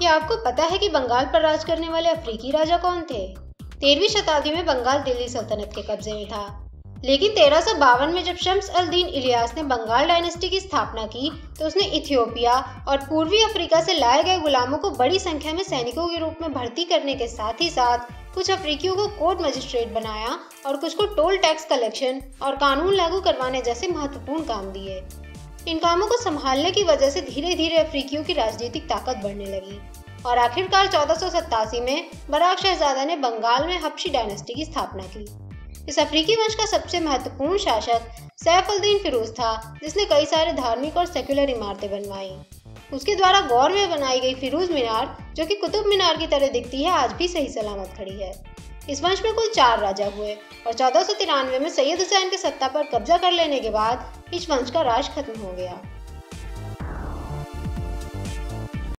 क्या आपको पता है कि बंगाल पर राज करने वाले अफ़्रीकी राजा कौन थे? 13वीं शताब्दी में बंगाल दिल्ली सल्तनत के कब्जे में था, लेकिन 1352 में जब शम्स अलदीन इलियास ने बंगाल डायनेस्टी की स्थापना की तो उसने इथियोपिया और पूर्वी अफ्रीका से लाए गए गुलामों को बड़ी संख्या में सैनिकों के रूप में भर्ती करने के साथ ही साथ कुछ अफ्रीकियों को कोर्ट मजिस्ट्रेट बनाया और कुछ को टोल टैक्स कलेक्शन और कानून लागू करवाने जैसे महत्वपूर्ण काम दिए। इन कामों को संभालने की वजह से धीरे धीरे अफ्रीकियों की राजनीतिक ताकत बढ़ने लगी और आखिरकार 1487 में बराक शहजादा ने बंगाल में हब्शी डायनेस्टी की स्थापना की। इस अफ्रीकी वंश का सबसे महत्वपूर्ण शासक सैफ उद्दीन फिरोज था, जिसने कई सारे धार्मिक और सेक्युलर इमारतें बनवाई। उसके द्वारा गौर में बनाई गई फिरोज मीनार, जो कि कुतुब मीनार की तरह दिखती है, आज भी सही सलामत खड़ी है। इस वंश में कुल 4 राजा हुए और 1493 में सैयद हुसैन के सत्ता पर कब्जा कर लेने के बाद इस वंश का राज खत्म हो गया।